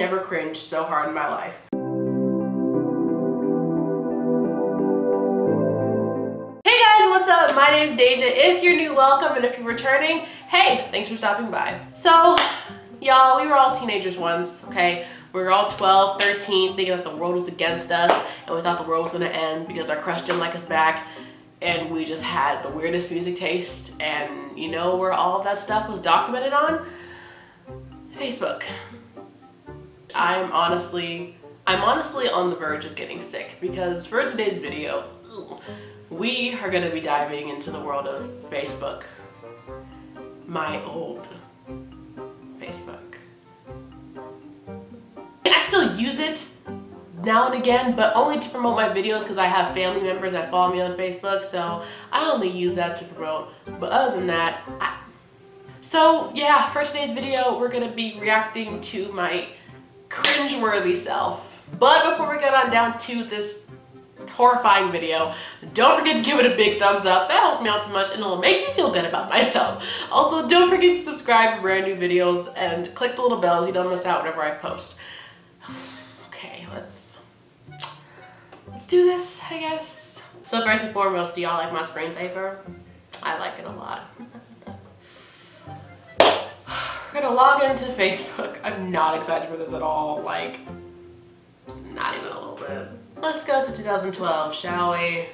I've never cringed so hard in my life. Hey guys, what's up? My name's Deja. If you're new, welcome, and if you're returning, hey, thanks for stopping by. So, y'all, we were all teenagers once, okay? We were all 12, 13, thinking that the world was against us, and we thought the world was gonna end because our crush didn't like us back, and we just had the weirdest music taste, and you know where all of that stuff was documented on? Facebook. I'm honestly on the verge of getting sick because for today's video, we are gonna be diving into the world of Facebook. My old Facebook. I still use it now and again, but only to promote my videos because I have family members that follow me on Facebook, so I only use that to promote. But other than that, so yeah, for today's video, we're gonna be reacting to my cringeworthy self. But before we get on down to this horrifying video, don't forget to give it a big thumbs up. That helps me out so much and it'll make me feel good about myself. Also, don't forget to subscribe for brand new videos and click the little bell so you don't miss out whenever I post. Okay, let's do this, I guess. So first and foremost, do y'all like my screensaver? I like it a lot. We're gonna log into Facebook. I'm not excited for this at all, like, not even a little bit. Let's go to 2012, shall we?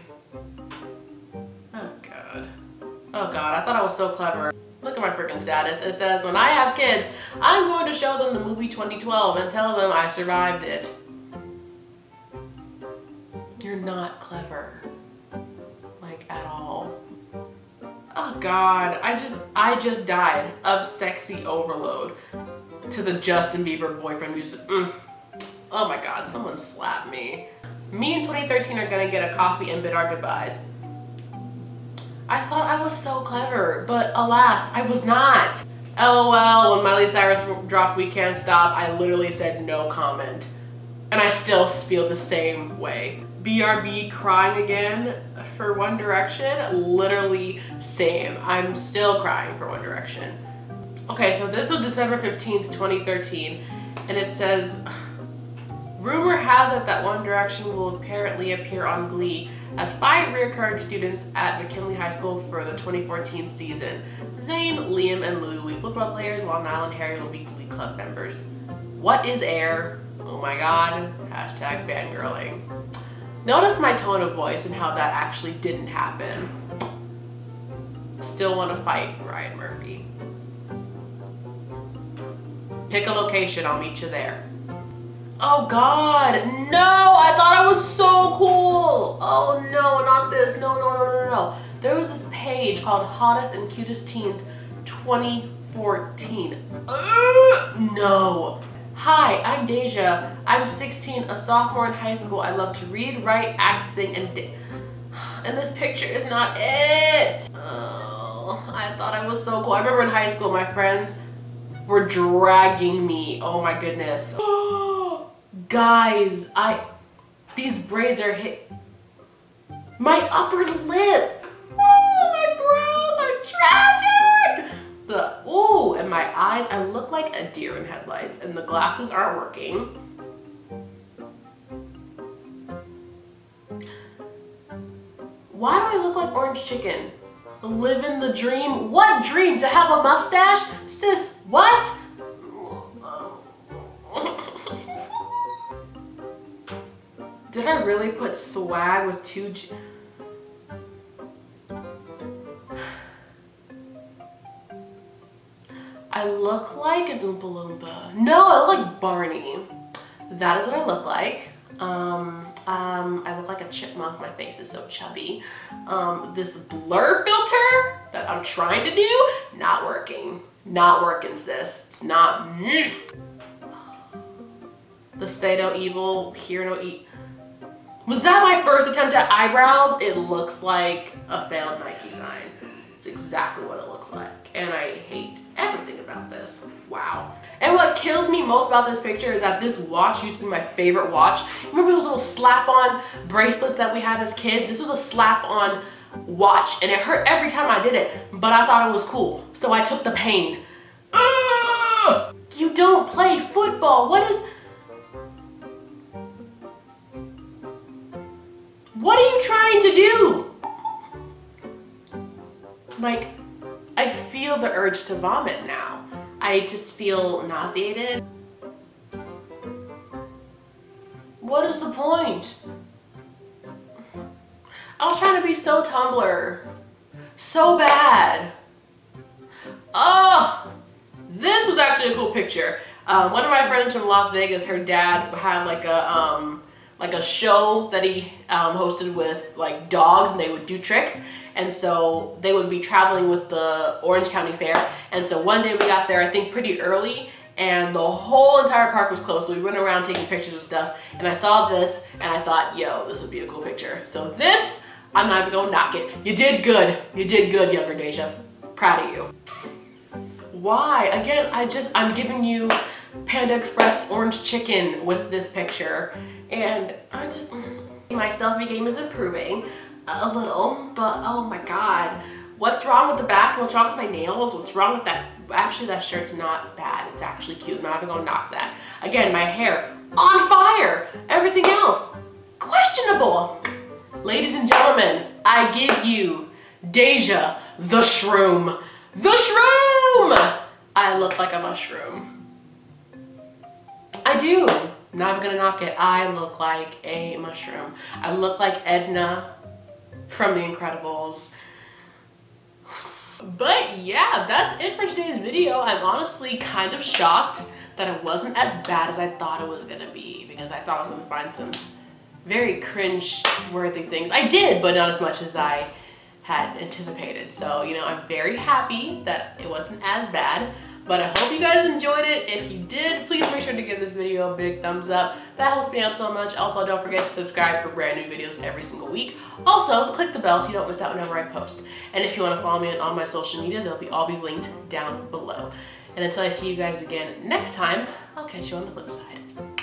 Oh God. Oh God, I thought I was so clever. Look at my freaking status. It says, when I have kids, I'm going to show them the movie 2012 and tell them I survived it. You're not clever. Like, at all. Oh God, I just died of sexy overload to the Justin Bieber boyfriend music. Oh my God, someone slapped me. Me and 2013 are gonna get a coffee and bid our goodbyes. I thought I was so clever, but alas, I was not. LOL, when Miley Cyrus dropped We Can't Stop, I literally said no comment. And I still feel the same way. BRB crying again for One Direction, literally same. I'm still crying for One Direction. Okay, so this was December 15th, 2013, and it says, rumor has it that One Direction will apparently appear on Glee as 5 reoccurring students at McKinley High School for the 2014 season. Zayn, Liam, and Louis will be football players, while Niall and Harry will be Glee Club members. What is air? Oh my God. Hashtag fangirling. Notice my tone of voice and how that actually didn't happen. Still want to fight Ryan Murphy. Pick a location, I'll meet you there. Oh God, no, I thought I was so cool. Oh no, not this, no, no, no, no, no. There was this page called Hottest and Cutest Teens 2014. No. Hi, I'm Deja. I'm 16, a sophomore in high school. I love to read, write, act, sing, and this picture is not it. Oh, I thought I was so cool. I remember in high school, my friends were dragging me. Oh my goodness. Oh, guys, these braids are hit. My upper lip. Oh, my brows are tragic. Ooh, and my eyes, I look like a deer in headlights and the glasses aren't working. Why do I look like orange chicken? Living the dream. What dream? To have a mustache? Sis, what? Did I really put swag with 2 G? I look like an Oompa Loompa. No, I look like Barney. That is what I look like. I look like a chipmunk. My face is so chubby. This blur filter that I'm trying to do, not working. Not working, sis. It's not. The say no evil, hear no eat. Was that my first attempt at eyebrows? It looks like a failed Nike sign. It's exactly what it looks like. And I hate everything about this. Wow. And what kills me most about this picture is that this watch used to be my favorite watch. Remember those little slap-on bracelets that we had as kids? This was a slap-on watch and it hurt every time I did it, but I thought it was cool. So I took the pain. You don't play football. What is... What are you trying to do? Like, I feel the urge to vomit now. I just feel nauseated. What is the point? I was trying to be so Tumblr. So bad. Oh, this was actually a cool picture. One of my friends from Las Vegas, her dad had like a show that he hosted with like dogs, and they would do tricks. And so they would be traveling with the Orange County Fair. And so one day we got there, I think pretty early, and the whole entire park was closed. So we went around taking pictures of stuff, and I saw this and I thought, yo, this would be a cool picture. So this, I'm not even gonna knock it. You did good. You did good, younger Deja. Proud of you. Why? Again, I'm giving you Panda Express orange chicken with this picture. And I just, my selfie game is improving a little, but oh my God. What's wrong with the back? What's wrong with my nails? What's wrong with that? Actually, that shirt's not bad. It's actually cute. I'm not even gonna knock that. Again, my hair on fire. Everything else questionable. Ladies and gentlemen, I give you Deja the Shroom. The Shroom! I look like a mushroom. I do. Not even gonna knock it. I look like a mushroom. I look like Edna from The Incredibles. But yeah, that's it for today's video. I'm honestly kind of shocked that it wasn't as bad as I thought it was gonna be, because I thought I was gonna find some very cringe-worthy things. I did, but not as much as I had anticipated. So, you know, I'm very happy that it wasn't as bad, but I hope you guys enjoyed it. If you did, please make sure to give this video a big thumbs up. That helps me out so much. Also, don't forget to subscribe for brand new videos every single week. Also, click the bell so you don't miss out whenever I post. And if you want to follow me on all my social media, they'll all be linked down below. And until I see you guys again next time, I'll catch you on the flip side.